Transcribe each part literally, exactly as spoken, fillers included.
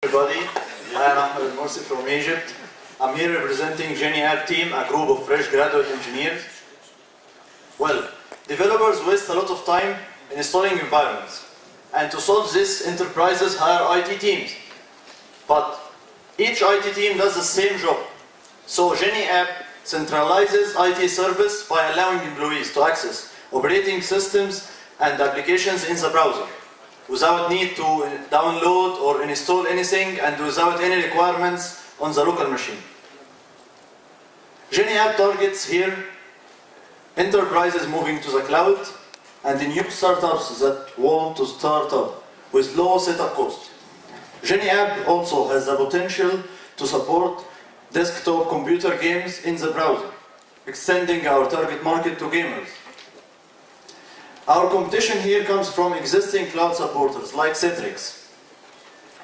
Everybody, I'm Ahmed Morsi from Egypt. I'm here representing Genie App team, a group of fresh graduate engineers. Well, developers waste a lot of time in installing environments, and to solve this, enterprises hire I T teams. But each I T team does the same job. So Genie App centralizes I T service by allowing employees to access operating systems and applications in the browser, without need to download or install anything and without any requirements on the local machine. Genie App targets here enterprises moving to the cloud and the new startups that want to start up with low setup cost. Genie App also has the potential to support desktop computer games in the browser, extending our target market to gamers. Our competition here comes from existing cloud supporters like Citrix.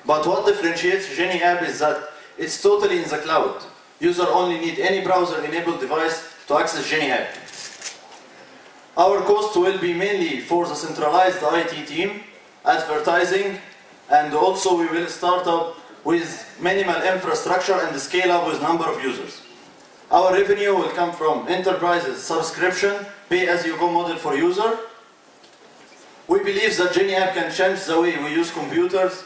But what differentiates Genie App is that it's totally in the cloud. Users only need any browser-enabled device to access Genie App. Our cost will be mainly for the centralized I T team, advertising, and also we will start up with minimal infrastructure and scale up with number of users. Our revenue will come from enterprises, subscription, pay-as-you-go model for user. We believe that Genie App can change the way we use computers.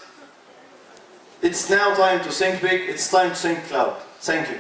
It's now time to think big, it's time to think cloud. Thank you.